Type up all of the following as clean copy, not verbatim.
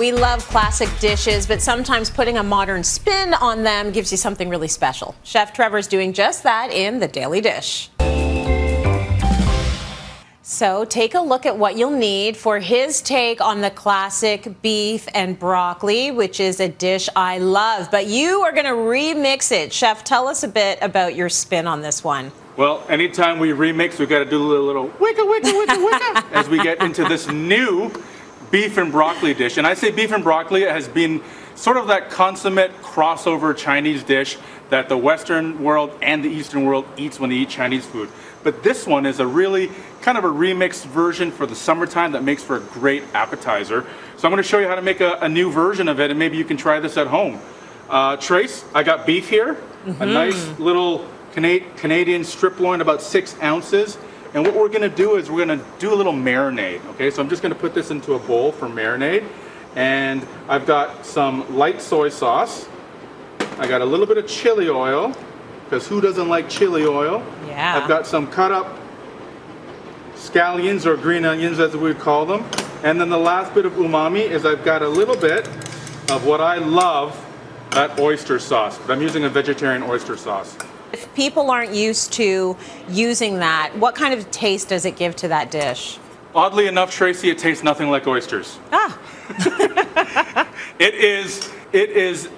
We love classic dishes, but sometimes putting a modern spin on them gives you something really special. Chef Trevor's doing just that in The Daily Dish. So take a look at what you'll need for his take on the classic beef and broccoli, which is a dish I love. But you are going to remix it. Chef, tell us a bit about your spin on this one. Well, anytime we remix, we've got to do a little wicka, wicka, wicka, wicka as we get into this new beef and broccoli dish. And I say beef and broccoli has been sort of that consummate crossover Chinese dish that the Western world and the Eastern world eats when they eat Chinese food. But this one is a really kind of a remixed version for the summertime that makes for a great appetizer. So I'm going to show you how to make a new version of it, and maybe you can try this at home. Trace, I got beef here, a nice little Canadian strip loin, about 6 ounces. And what we're going to do is we're going to do a little marinade. Okay, so I'm just going to put this into a bowl for marinade. And I've got some light soy sauce. I got a little bit of chili oil, because who doesn't like chili oil? Yeah. I've got some cut up scallions, or green onions as we would call them. And then the last bit of umami is I've got a little bit of what I love, that oyster sauce. But I'm using a vegetarian oyster sauce. If people aren't used to using that, what kind of taste does it give to that dish? Oddly enough, Tracy, it tastes nothing like oysters. Ah. It is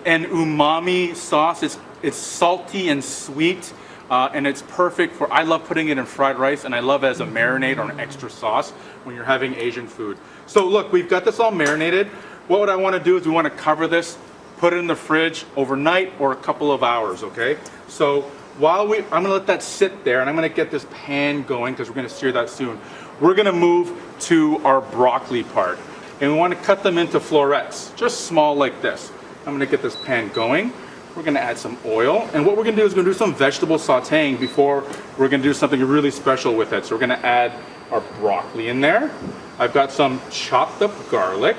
an umami sauce. It's salty and sweet, and it's perfect for, I love putting it in fried rice, and I love it as a marinade or an extra sauce when you're having Asian food. So look, we've got this all marinated. What I want to do is we want to cover this, put it in the fridge overnight or a couple of hours, okay? So while I'm going to let that sit there, and I'm going to get this pan going because we're going to sear that soon. We're going to move to our broccoli part, and we want to cut them into florets, just small like this. I'm going to get this pan going. We're going to add some oil, and what we're going to do is we're going to do some vegetable sauteing before we're going to do something really special with it. So we're going to add our broccoli in there. I've got some chopped up garlic.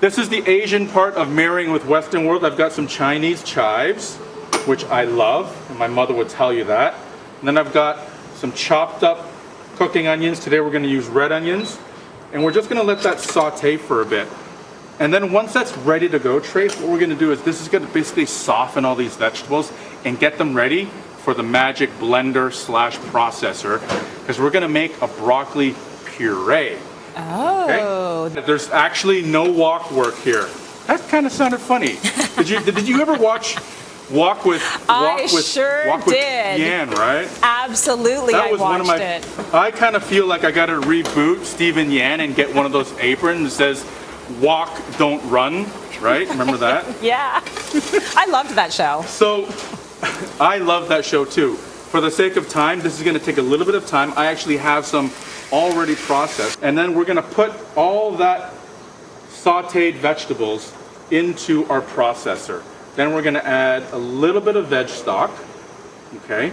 This is the Asian part of marrying with Western world. I've got some Chinese chives, which I love, and my mother would tell you that. And then I've got some chopped up cooking onions. Today we're going to use red onions, and we're just going to let that saute for a bit. And then once that's ready to go, Trace, what we're going to do is this is going to basically soften all these vegetables and get them ready for the magic blender slash processor, because we're going to make a broccoli puree. Oh. Okay? There's actually no wok work here. That kind of sounded funny. Did you ever watch Walk with Yan, right? Absolutely, that was one of my, I kind of feel like I got to reboot Stephen Yan and get one of those aprons that says, walk, don't run, right? Remember that? Yeah. I loved that show. So, I love that show too. For the sake of time, this is going to take a little bit of time. I actually have some already processed. And then we're going to put all that sauteed vegetables into our processor. Then we're going to add a little bit of veg stock. Okay.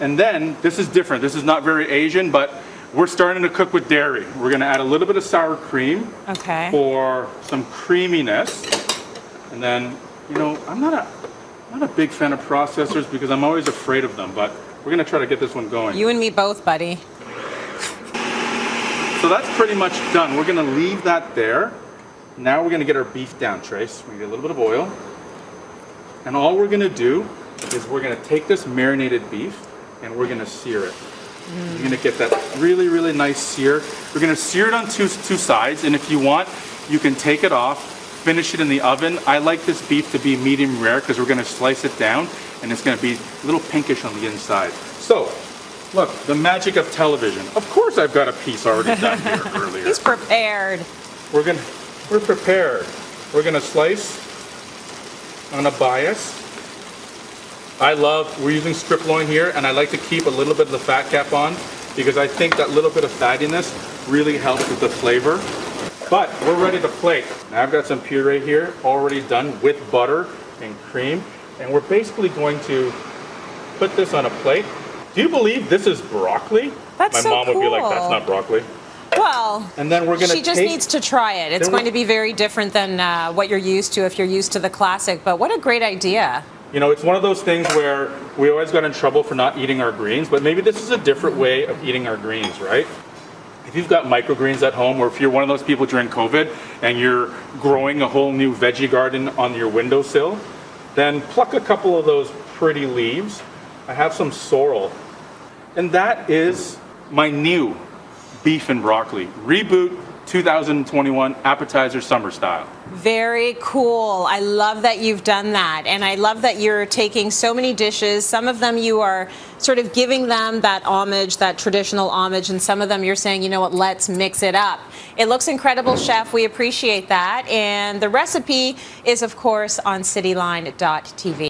And then, this is different. This is not very Asian, but we're starting to cook with dairy. We're going to add a little bit of sour cream for some creaminess. And then, you know, I'm not a big fan of processors because I'm always afraid of them, but we're going to try to get this one going. You and me both, buddy. So that's pretty much done. We're going to leave that there. Now we're going to get our beef down, Trace. We're going to get a little bit of oil. And all we're going to do is we're going to take this marinated beef and we're going to sear it. You're going to get that really, really nice sear. We're going to sear it on two sides, and if you want, you can take it off, finish it in the oven. I like this beef to be medium rare because we're going to slice it down, and it's going to be a little pinkish on the inside. So, look, the magic of television. Of course I've got a piece already done here earlier. He's prepared. We're prepared. We're going to slice on a bias. We're using strip loin here, and I like to keep a little bit of the fat cap on because I think that little bit of fattiness really helps with the flavor. But we're ready to plate. Now I've got some puree here already done with butter and cream, and we're basically going to put this on a plate. Do you believe this is broccoli? That's so cool. My mom would be like, that's not broccoli. Well, and then we're gonna she just needs to try it. It's going to be very different than what you're used to if you're used to the classic, but what a great idea. You know, it's one of those things where we always got in trouble for not eating our greens, but maybe this is a different way of eating our greens, right? if you've got microgreens at home, or if you're one of those people during COVID and you're growing a whole new veggie garden on your windowsill, then pluck a couple of those pretty leaves. I have some sorrel. And that is my new beef and broccoli reboot 2021 appetizer summer style. Very cool. I love that you've done that, and I love that you're taking so many dishes. Some of them you are sort of giving them that homage, that traditional homage, and some of them you're saying, you know what, let's mix it up. It looks incredible, chef. We appreciate that. And the recipe is, of course, on cityline.tv.